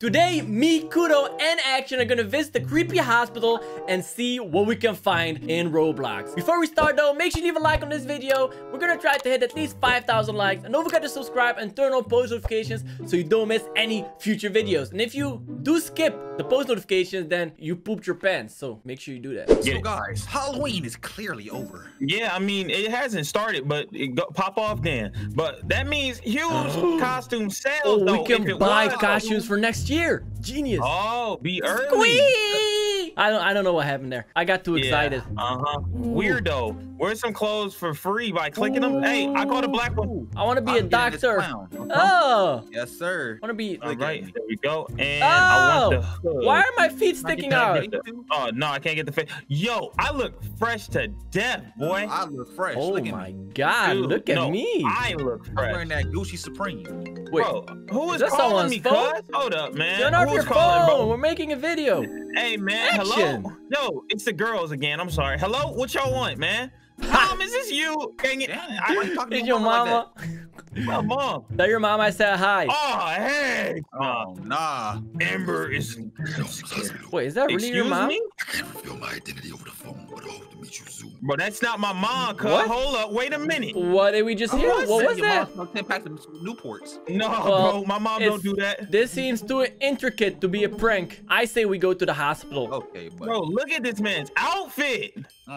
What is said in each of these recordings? Today, me, Kudo, and Action are gonna visit the Creepy Hospital and see what we can find in Roblox. Before we start though, make sure you leave a like on this video. We're gonna try to hit at least 5,000 likes. And don't forget to subscribe and turn on post notifications so you don't miss any future videos. And if you do skip the post notifications, then you pooped your pants. So make sure you do that. So guys, Halloween is clearly over. Yeah, I mean, it hasn't started, but it pop off then. But that means huge costume sales. Oh, though, we can buy costumes for next year. Genius. Oh, be early. Squee! I don't know what happened there. I got too excited. Weirdo. Wear some clothes for free by clicking them. Hey, I caught a black one. I want to be a doctor. Oh. Yes, sir. I want to be. All right. There we go. And I want the hood. Why are my feet sticking out? Oh, no, I can't get the face. Yo, I look fresh to death, boy. I look fresh. Oh, my God. Look at me. I look fresh. I'm wearing that Gucci Supreme. Wait. Bro, who is calling me, cuz? Hold up, man. Turn off your phone. We're making a video. Hey, man. Hello. No, it's the girls again. I'm sorry. Hello. What y'all want, man? Mom, is this you? Dang it. Is your mama? Like my mom. Tell your mom I said hi. Oh, hey. Oh, nah. Amber is... Wait, is that really your mom? Me? I can't reveal my identity over the phone, but I hope to meet you soon. Bro, that's not my mom, cuz. Hold up. Wait a minute. What did we just hear? What was that? 10 packs of Newports. No, bro. My mom don't do that. This seems too intricate to be a prank. I say we go to the hospital. Okay, bro, look at this man's outfit.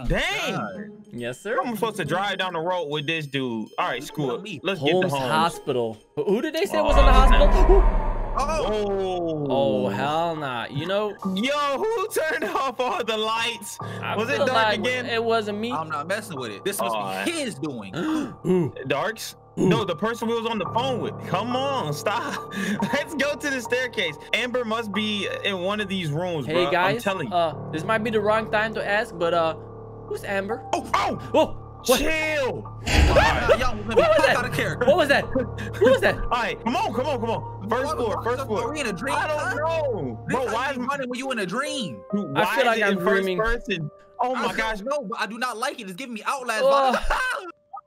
Dang. God. Yes, sir. I'm supposed to drive down the road with this dude. All right, school. Let's get to Holmes Hospital. Who did they say was in the hospital? Oh, hell nah. You know. Yo, who turned off all the lights? Was it dark again? It wasn't me. I'm not messing with it. This must be his doing. Darks? No, the person we was on the phone with. Come on, stop. Let's go to the staircase. Amber must be in one of these rooms, bro. Hey, guys. I'm telling you. This might be the wrong time to ask, but who's Amber? Oh! What? Chill! What was that? Who was that? All right, come on. First floor. We in a dream? I don't know. Bro, why is money when you in a dream? Dude, I feel like I'm dreaming. Oh my gosh, no! But I do not like it. It's giving me Outlast.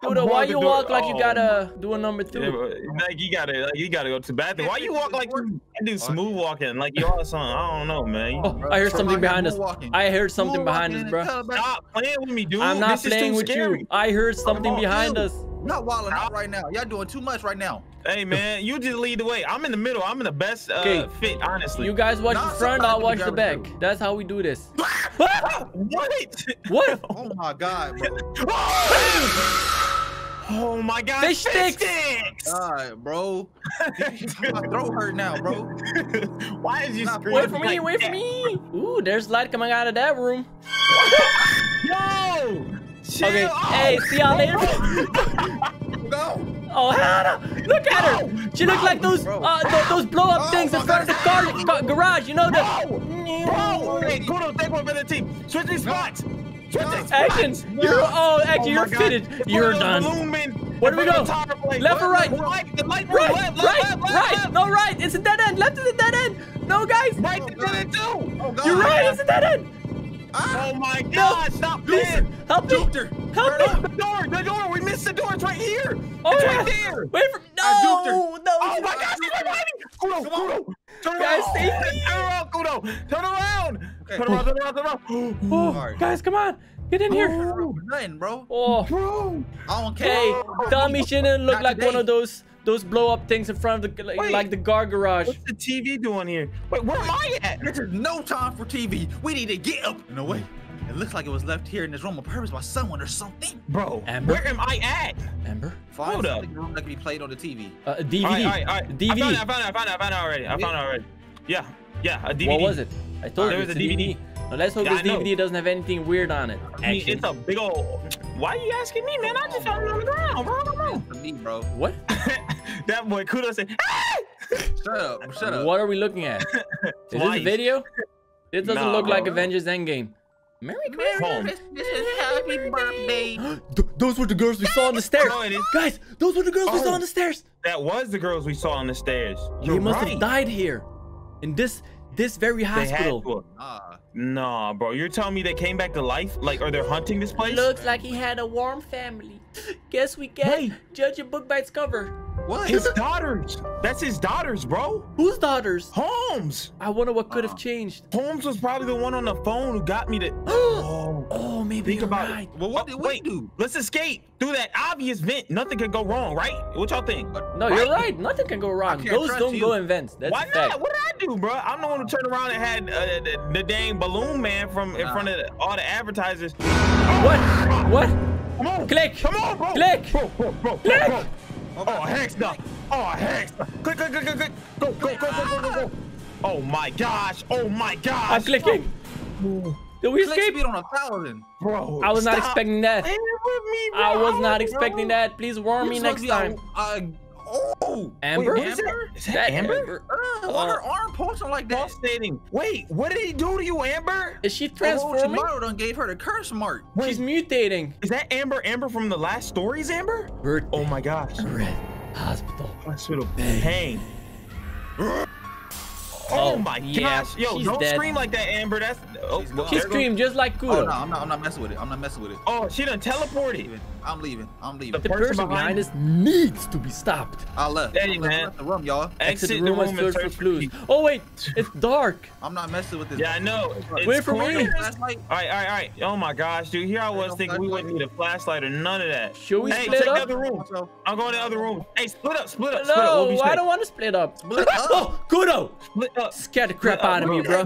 Kudo, why you walk like you gotta do a number two? Yeah, like you gotta go to the bathroom. Why you walk like you do smooth walking? Like y'all something? I don't know, man. I heard something behind us. I heard something behind us, bro. Stop playing with me, dude. I'm not playing with you. I heard something behind us. Not wilding out right now. Y'all doing too much right now. Hey, man, you just lead the way. I'm in the middle. I'm in the best fit, honestly. You guys watch the front, I'll watch the back. That's how we do this. What? Oh, my God, bro. Oh my God! Fish sticks! All right, bro. My throat hurt now, bro. Why did you scream? Wait for me! Wait for me! Ooh, there's light coming out of that room. Yo! Chill. Okay. Hey, see y'all later. Go. Oh hell no! Look at her. She looks like those blow up things in front of the garage. You know that. Bro, hey, Kudo, take one for the team. Switch these spots. Action! Action! You're fitted. You're done. Where do we go? Left or right? Right. No, right. It's a dead end. Left is a dead end. No, guys. Right is a dead end too. You're right. It's a dead end. Oh my God! Stop this! Help me! Help me! The door! We missed the door. It's right here. It's right there. Wait for me! No! Oh my gosh! She's right behind me! Turn around! Turn around, Kudo! Turn around! Okay. Turn around. Oh, guys, come on. Get in here. Nothing, bro. Bro. I don't care. Hey, tell me she didn't look like one of those blow up things in front of the like the guard garage. What's the TV doing here? Wait, where am I at? There's no time for TV. We need to get up. No way. It looks like it was left here in this room on purpose by someone or something. Bro, Amber? Where am I at? Amber? Find something in the room that can be played on the TV. A DVD. All right. DVD. I found it already. Yeah, a DVD. What was it? I told you it was a DVD. Now, let's hope this DVD doesn't have anything weird on it. I mean, it's a big old... Why are you asking me, man? I just found it on the ground, bro. What? That boy Kudo said, ah! Shut up. What are we looking at? Is this a video? It doesn't look like Avengers Endgame. Merry Christmas. This is happy birthday. Those were the girls we saw on the stairs. Guys, those were the girls we saw on the stairs. That was the girls we saw on the stairs. They must have died here. In this very hospital. Nah, bro. You're telling me they came back to life? Like, or they're hunting this place? Looks like he had a warm family. Guess we can judge a book by its cover. What? His daughters. That's his daughters, bro. Whose daughters? Holmes. I wonder what could have changed. Holmes was probably the one on the phone who got me to. Oh, maybe. Think about it. Well, what did we do? Let's escape through that obvious vent. Nothing can go wrong, right? What y'all think? No, you're right. Nothing can go wrong. Those don't go in vents. That's a fact. Why not? What did I do, bro? I'm the one who turned around and had the dang balloon man from in front of all the advertisers. Oh. What? What? Come on. Click. Come on, bro. Click. Bro. Click. Bro. Oh, hex no. Oh, hex no. Click, click, click, click, click. Go. Oh, my gosh. Oh, my gosh. I'm clicking. Oh. Did we escape? On 1,000. Bro, I was not expecting that. Me, I was not expecting that. Please warn me next time. Oh, Amber? Wait, is that Amber? Her arm pulsing like that. Wait, what did he do to you, Amber? Is she transforming? Tomorrow gave her the curse mark. Wait, she's mutating. Is that Amber? Amber from the last stories, Amber? Bird. Oh my gosh. Red hospital. Hospital. Pain. Oh my gosh. Yo, don't scream like that, Amber. That's she screamed just like Kudo. Oh, no, I'm not messing with it. I'm not messing with it. Oh, she done teleported. I'm leaving. But the person behind us needs to be stopped. I left. Hey, man. Left the room, y'all. Exit the room and search for clues. Oh, wait. It's dark. I'm not messing with this. Yeah, I know. Wait for me. All right. Oh my gosh, dude. Here I was thinking we wouldn't need a flashlight or none of that. Should we split up? Hey, check the other room. I'm going to the other room. Hey, split up. No, I don't want to split up. Oh, Kudo. Split up. Scared the crap out of me, bro.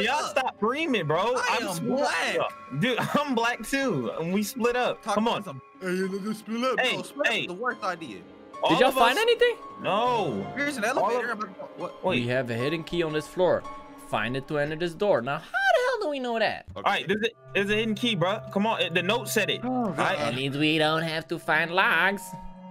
Y'all stop screaming, bro. I'm black. Dude, I'm black too. And we split up. Come on. Hey, the worst idea. Did y'all find anything? No. Here's an elevator. We have a hidden key on this floor. Find it to enter this door. Now, how the hell do we know that? Okay. All right, there's a hidden key, bro. Come on, the note said it. Oh, that means we don't have to find logs.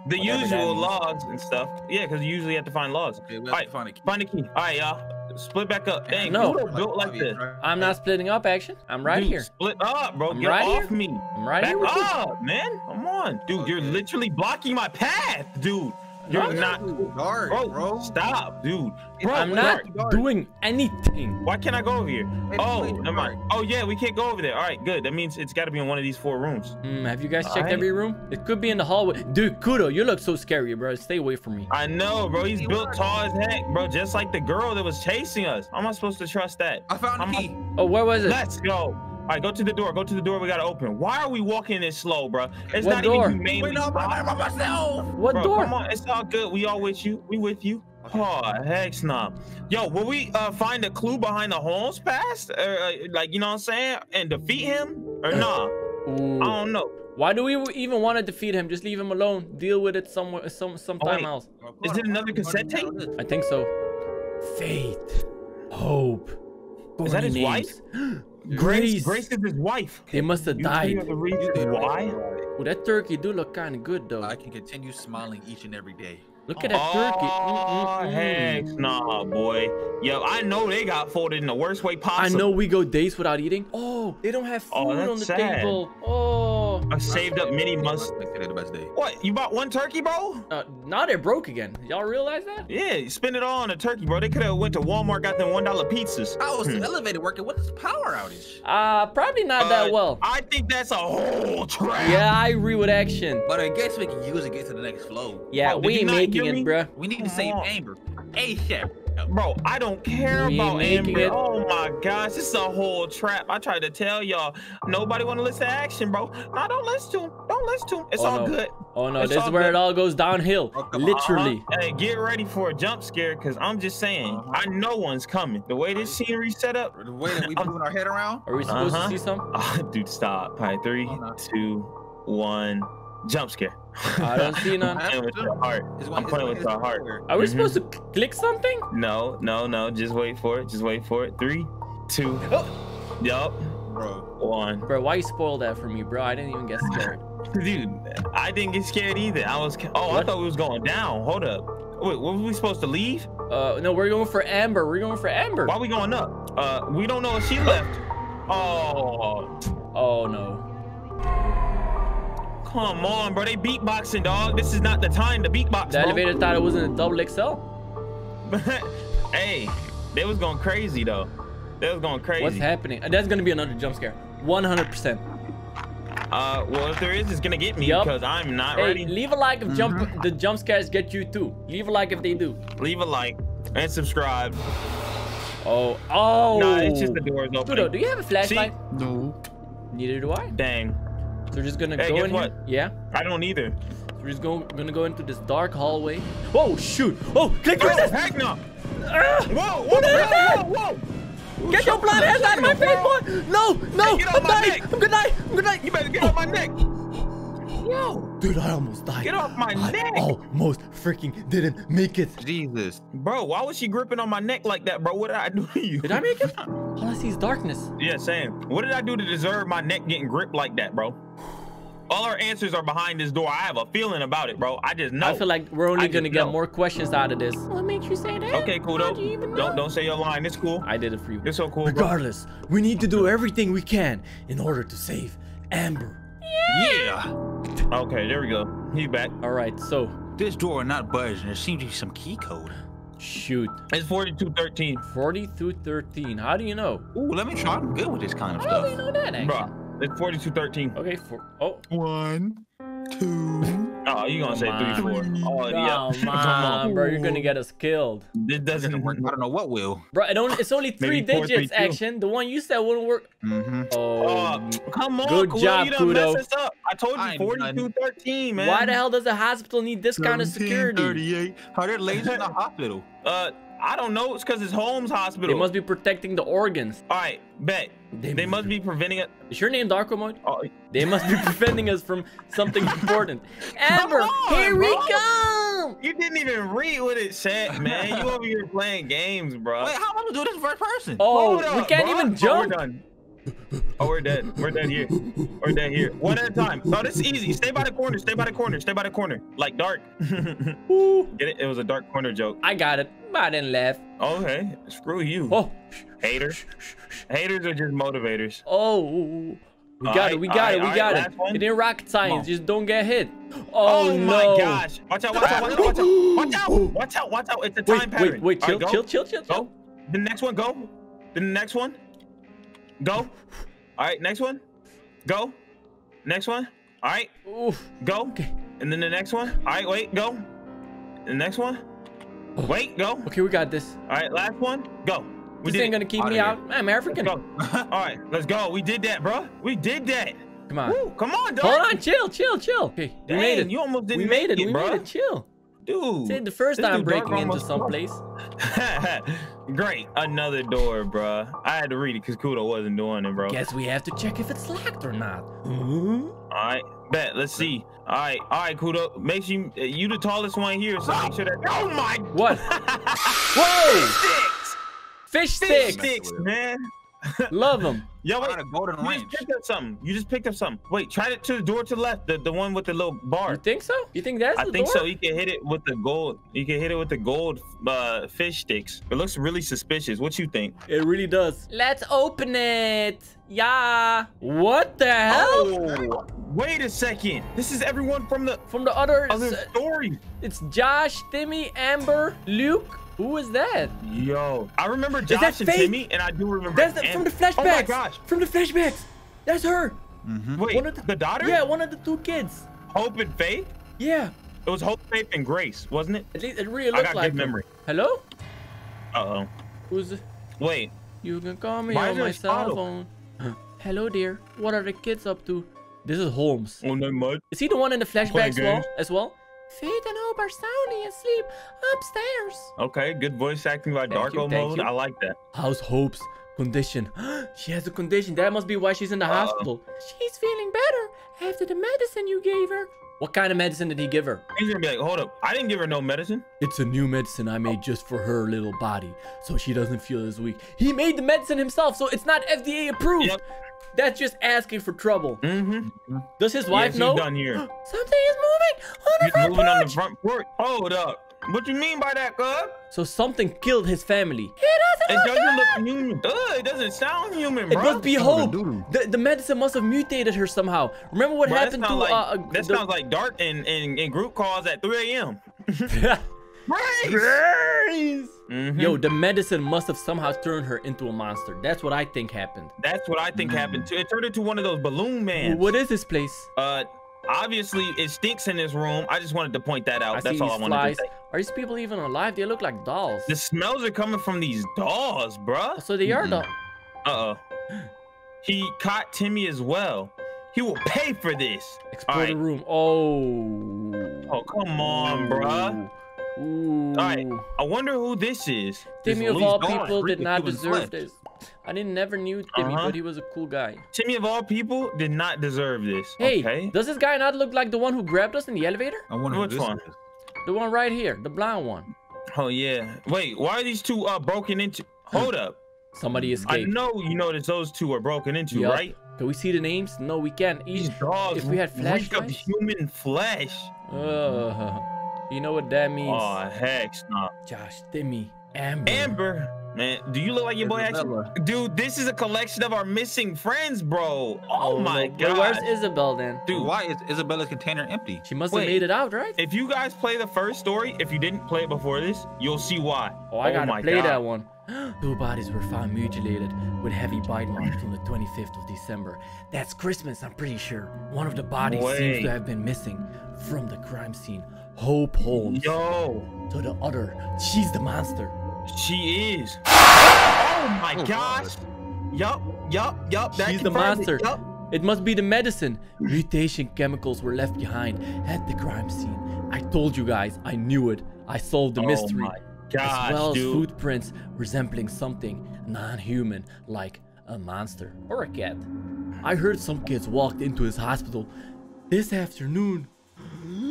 The usual logs and stuff. Yeah, because you usually have to find logs. Okay, we have to find a key. Find a key. All right, y'all. Split back up. Dang, no, built like this. I'm not splitting up, Action. I'm right here. Split up, bro. Get off me. I'm right here. Up, man. Come on, dude. You're literally blocking my path, dude. You're not. Bro, stop, dude. I'm not doing anything. Why can't I go over here? Oh, never mind. Oh yeah, we can't go over there. All right, good. That means it's got to be in one of these four rooms. Have you guys checked every room? It could be in the hallway. Dude, Kudo, you look so scary, bro. Stay away from me. I know, bro. He's built tall as heck, bro. Just like the girl that was chasing us. How am I supposed to trust that? I found a key. Oh, where was it? Let's go. All right, go to the door. Go to the door. We gotta open. Why are we walking this slow, bro? It's not even humanely possible. What door? Come on, it's all good. We all with you. We with you. Oh, heck no. Yo, will we find a clue behind the Holmes past? Like, you know what I'm saying? And defeat him or nah? Ooh. I don't know. Why do we even want to defeat him? Just leave him alone. Deal with it somewhere, sometime else. Is it another cassette tape? I think so. Faith, hope. Is that his wife? Grace is his wife. They must have died. Why? Oh, that turkey do look kind of good, though. I can continue smiling each and every day. Look at that turkey. Oh, heck nah, boy. Yo, I know they got folded in the worst way possible. I know we go days without eating. Oh, they don't have food on the table. Oh. I saved up many months. What? You bought one turkey, bro? Now they're broke again. Y'all realize that? Yeah, you spend it all on a turkey, bro. They could have went to Walmart, got them $1 pizzas. How was the elevator working? What is the power outage? Probably not that well. I think that's a whole trap. Yeah, I agree with Action. But I guess we can use it to get to the next flow. Yeah, we make it, bro. We need to save Amber. ASAP. Bro, I don't care about Amber. Oh my gosh, it's a whole trap. I tried to tell y'all. Nobody want to listen to Action, bro. No, don't listen to him. Don't listen to him. It's all good. Oh no, this is where it all goes downhill. Literally. Hey, get ready for a jump scare, because I'm just saying, I know one's coming. The way this scenery set up. The way that we moving our head around. Are we supposed to see something? Dude, stop. All right, 3, 2, 1. Jump scare. I don't see none. I'm playing with our heart. Are we supposed to click something? No. Just wait for it. 3, 2. Oh. Yup. Bro. 1. Bro, why you spoil that for me, bro? I didn't even get scared. Dude, I didn't get scared either. I was. Oh, what? I thought we was going down. Hold up. Wait, were we supposed to leave? No, we're going for Amber. We're going for Amber. Why are we going up? We don't know if she left. Oh. Oh no. Come on, bro. They beatboxing, dog. This is not the time to beatbox. The elevator thought it was in a double XL. Hey, they was going crazy, though. They was going crazy. What's happening? That's going to be another jump scare. 100%. Well, if there is, it's gonna get me because I'm not ready. Leave a like if the jump scares get you too. Leave a like if they do. Leave a like and subscribe. Oh, oh. No, it's just the door's open. Kudo, do you have a flashlight? See? No. Neither do I. Dang. So we're just gonna go in here. Yeah. I don't either. So we're just gonna go into this dark hallway. Oh shoot! Oh, click on this. Heck no! Whoa! What is that? Whoa! Get your blind ass out of my face, boy! No, no! Hey, I'm dying! I'm gonna die! I'm gonna die! You better get off my neck! Yo! Dude, I almost died. Get off my neck! I almost freaking didn't make it. Jesus. Bro, why was she gripping on my neck like that, bro? What did I do to you? Did I make it? All I see is darkness. Yeah, same. What did I do to deserve my neck getting gripped like that, bro? All our answers are behind this door. I have a feeling about it, bro. I just know. I feel like we're only gonna get more questions out of this. What makes you say that? Okay, Kudo. Don't say your line. It's cool. I did it for you. It's so cool. Regardless, bro, we need to do everything we can in order to save Amber. Yeah. Okay, there we go. He's back. All right, so this door not budging. There seems to be some key code. Shoot. It's 4213. 4213. How do you know? Ooh, let me try. I'm good with this kind of stuff. How do we know that, actually? Bro. It's 4213. Okay, One, two. Oh, you're gonna say 3, 4. Oh, yeah. Come on, bro. You're gonna get us killed. It doesn't work. I don't know what will. Bro, it's only 3 digits, 4, 3, Action. The one you said wouldn't work. Come on. Good job, Kudo. Mess us up. I told you 4213, man. Why the hell does a hospital need this kind of security? 38. How they're lasers in the hospital? I don't know. It's because it's Holmes Hospital. They must be protecting the organs. All right, bet. They must be preventing it. Is your name Darko Mode? Oh. They must be preventing us from something important. Amber, here we come. You didn't even read what it said, man. You over here playing games, bro. Wait, how am I going to do this in first person? Oh, we can't even jump. Oh, we're dead. We're dead here. We're dead here. One at a time. No, this is easy. Stay by the corner. Stay by the corner. Stay by the corner. Like dark. Get it? It was a dark corner joke. I got it. I didn't laugh. Okay. Screw you. Oh. Haters. Haters are just motivators. Oh. We got it. We got it. We got it. It ain't rocket science. Just don't get hit. Oh, my gosh. Watch out. Watch out. Watch out. Watch out. Watch out. Watch out. It's a time pattern. Wait. Wait. Chill. Chill. Chill. Chill. Go. The next one. Go. The next one. Go. All right, next one. Go. Next one. All right. Oof. Go. Okay. And then the next one. All right, wait, go. The next one. Oh. Wait, go. Okay, we got this. All right, last one. Go. We this ain't gonna keep me out. I'm African. All right, let's go. We did that, bro. We did that. Come on. Woo, come on, dog. Hold on, chill, chill, chill. Okay, we made it. You almost didn't make it. We made it. We made it. Chill. Dude, it's the first time breaking into someplace. Great, another door, bro. I had to read it because Kudo wasn't doing it, bro. Guess we have to check if it's locked or not. All right, bet. Let's see. All right, Kudo. Make sure you the tallest one here, so make sure that. Oh my! What? Whoa! Fish sticks, man. Love them. Yo, wait, you just picked up something. Wait, try it to the door to the left, the one with the little bar. You think so? You think that's the door? I think so. You can hit it with the gold. You can hit it with the gold fish sticks. It looks really suspicious. What you think? It really does. Let's open it. Yeah. What the hell? Oh, wait a second. This is everyone from the other story. It's Josh, Timmy, Amber, Luke. Who was that? Yo, I remember Josh and Timmy, and I do remember. That's from the flashbacks. Oh my gosh, from the flashbacks. That's her. Wait, the daughter? Yeah, one of the 2 kids. Hope and Faith. Yeah. It was Hope, Faith, and Grace, wasn't it? At least it really looked like. I got good memory. Hello. Uh oh. Who's? Wait. You can call me on my cell phone. Hello, dear. What are the kids up to? This is Holmes. Oh, no, mud. Is he the one in the flashbacks as well? Faith and Hope are soundly asleep upstairs. Okay, good voice acting by Darko Mode. I like that. How's Hope's condition? She has a condition. That must be why she's in the hospital. She's feeling better after the medicine you gave her. What kind of medicine did he give her? He's gonna be like, hold up. I didn't give her no medicine. It's a new medicine I made just for her little body, so she doesn't feel as weak. He made the medicine himself, so it's not FDA approved. Yep. That's just asking for trouble. Does his wife know? Done here. Something is moving on the front porch. On the front porch. Hold up. What do you mean by that, cuz? So something killed his family. It doesn't look human. It doesn't sound human, bro. It must be Hope. The medicine must have mutated her somehow. Remember what happened to... That sounds like Dark in group calls at 3 a.m. Grace! Yo, the medicine must have somehow turned her into a monster. That's what I think happened. That's what I think happened too. It turned into one of those balloon men. What is this place? Obviously it stinks in this room. I just wanted to point that out. That's all I wanted to say. Are these people even alive? They look like dolls. The smells are coming from these dolls, bruh. So they are dolls. Uh-oh. He caught Timmy as well. He will pay for this. Explore the room. Oh. Oh, come on, bruh. Ooh. All right, I wonder who this is. Timmy of all people did not deserve this. I never knew Timmy, but he was a cool guy. Timmy of all people did not deserve this. Hey, does this guy not look like the one who grabbed us in the elevator? I wonder which one. The one right here, the blonde one. Oh yeah. Wait, why are these two broken into? Hold up. Somebody escaped. I know you noticed those two are broken into, right? Can we see the names? No, we can't. These dogs. If we had flashlights. Human flesh. You know what that means? Oh, heck no. Josh, Timmy, Amber. Amber, man, do you look like your boy Action? Dude, this is a collection of our missing friends, bro. Oh my God. Where's Isabel then? Dude, why is Isabella's container empty? She must have made it out, right? If you guys play the first story, if you didn't play it before this, you'll see why. Oh, I gotta play that one. Two bodies were found mutilated with heavy bite marks on the 25th of December. That's Christmas, I'm pretty sure. One of the bodies seems to have been missing from the crime scene. Hope Holmes. To the other, she's the monster. She is. Oh my gosh. Yup. She's the monster. It must be the medicine. Mutation chemicals were left behind at the crime scene. I told you guys, I knew it. I solved the mystery. Gosh, as well as footprints resembling something non-human, like a monster or a cat. I heard some kids walked into his hospital this afternoon.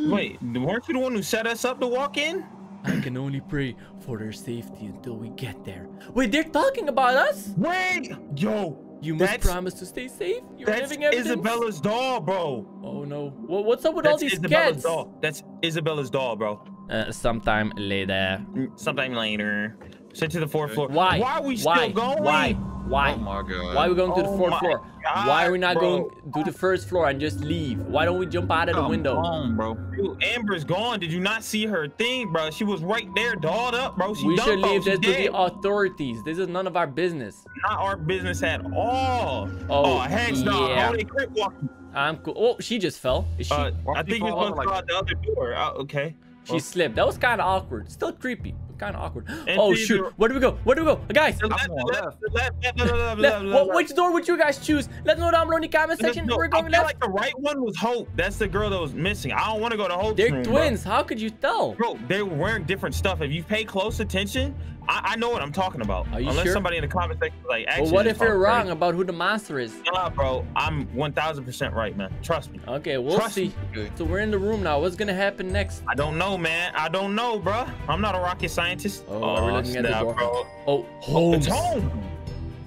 Wait, weren't you the one who set us up to walk in? I can only pray for their safety until we get there. Wait, they're talking about us? Wait! Yo! You must promise to stay safe. You're living evidence. That's Isabella's doll, bro. Oh no. Well, what's up with all these cats? That's Isabella's doll, bro. Sometime later. Sometime later. Sent to the fourth floor. Why? Why are we still going? Why? Oh my God. Why are we going to the fourth floor? God, why are we not going to the first floor and just leave? Why don't we jump out of the window? Bro. Dude, Amber's gone. Did you not see her thing, bro? She was right there, dolled up, bro. We should leave this to the authorities. This is none of our business. Not our business at all. Oh, hands down. Oh, they quit walking. I'm cool. Oh, she just fell. Is she? I think you're supposed to go out the other door. Okay. She slipped. That was kind of awkward. Still creepy, but kind of awkward. And oh shoot! Where do we go? Where do we go, guys? Left. Which door would you guys choose? Let us know down below in the comment section. We're going left. Like the right one was Hope. That's the girl that was missing. I don't want to go to Hope's room. They're twins. Bro. How could you tell? Bro, they're wearing different stuff. If you pay close attention, I know what I'm talking about. Are you sure? Somebody in the comment section is like, actually. Well, what if you're wrong about who the monster is? Nah, bro. I'm 1000% right, man. Trust me. Okay, we'll see. So we're in the room now. What's gonna happen next? I don't know, man. I don't know, bro. I'm not a rocket scientist. Oh, are we looking at the door? Bro. Oh, Holmes. It's Holmes.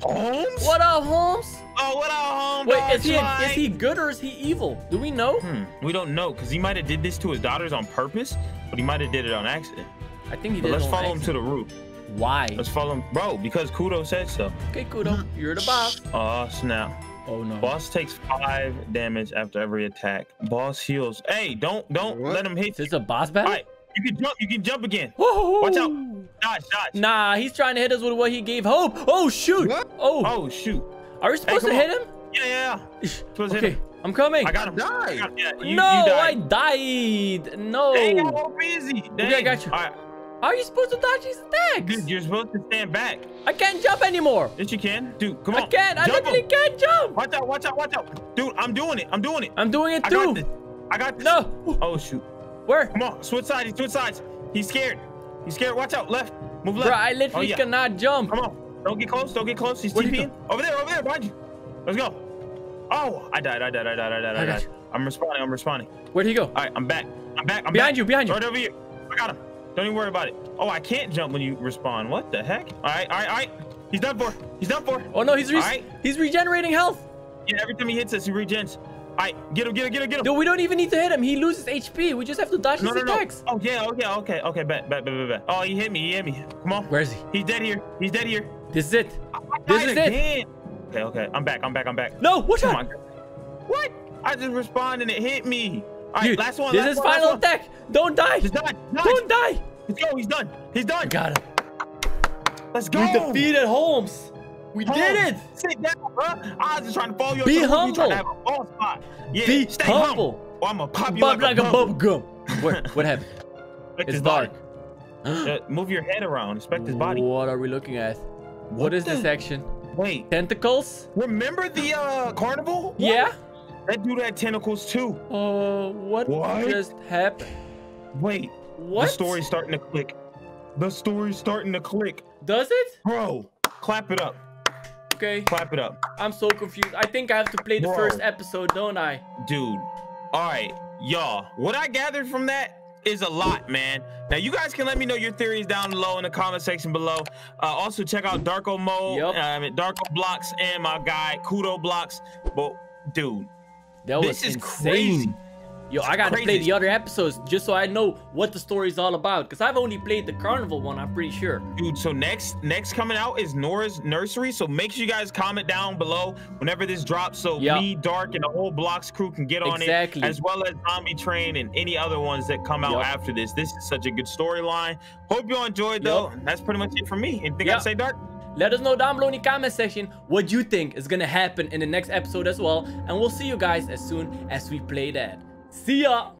Holmes? What up, Holmes? Oh, what up, Holmes? Wait, is he good or is he evil? Do we know? We don't know, because he might have did this to his daughters on purpose, but he might have did it on accident. I think he did. Let's follow him to the roof. Why? Let's follow him, bro, because Kudo said so. Okay, Kudo, you're the boss. Oh, snap. Oh no. Boss takes 5 damage after every attack. Boss heals. Hey, don't let him hit you. Is this a boss battle? All right, you can jump again. Woo-hoo. Watch out. Dodge. Nah, he's trying to hit us with what he gave Hope. Oh shoot. What? Oh shoot. Are we supposed to hit him? Yeah. Supposed to hit him. I'm coming. I got him. I died. No. Dang, I'm all busy. Dang. Okay, I got you. All right. How are you supposed to dodge these attacks? Dude, you're supposed to stand back. I can't jump anymore. Yes, you can. Dude, come on. I can't. I literally can't jump. Watch out. Dude, I'm doing it. I'm doing it too. I got this. No. Oh, shoot. Where? Come on. Switch sides. He's scared. Watch out. Left. Move left. Bro, I literally cannot jump. Come on. Don't get close. He's TPing. Over there. Behind you. Let's go. Oh, I died. I'm responding. Where'd he go? All right, I'm back. Behind you. Right over here. I got him. Don't even worry about it. Oh, I can't jump when you respawn. What the heck? All right. He's done for. Oh, no, he's regenerating health. Yeah, every time he hits us, he regens. All right, get him. Dude, we don't even need to hit him. He loses HP. We just have to dodge his attacks. No. Oh, yeah, okay. Bet. Oh, he hit me. Come on. Where is he? He's dead here. This is it. This is it. Okay, I'm back. No, what's on? What? I just respawned and it hit me. All right, last one. This is final attack. Don't die. Just dodge. Don't die. Let's go. He's done. He's done. Got him. Let's go. We defeated Holmes. We did it. Sit down, bro. I was just trying to follow you. Be humble. To have a ball spot. Yeah, be humble. Or I'm gonna pop you like a bubble gum. What happened? It's dark. Move your head around. Inspect his body. What are we looking at? What is this action? Wait. Tentacles? Remember the carnival? What? Yeah. That dude had tentacles too. Oh, what just happened? Wait. What? The story's starting to click. The story's starting to click. Does it? Bro, clap it up. Okay. Clap it up. I'm so confused. I think I have to play the first episode, don't I? Dude. All right, y'all. What I gathered from that is a lot, man. Now you guys can let me know your theories down below in the comment section below. Also check out Darko Mode, Darko Blocks, and my guy Kudo Blox. But dude, that was this is insane. Crazy. Yo, I gotta play the other episodes just so I know what the story is all about, because I've only played the carnival one, I'm pretty sure. Dude, so next coming out is Nora's Nursery, so make sure you guys comment down below whenever this drops so me, Dark, and the whole Blocks crew can get on it, as well as Zombie Train and any other ones that come out after this. This is such a good storyline. Hope you all enjoyed, though. That's pretty much it for me. Anything I'd say, Dark? Let us know down below in the comment section what you think is gonna happen in the next episode as well, and we'll see you guys as soon as we play that. See ya!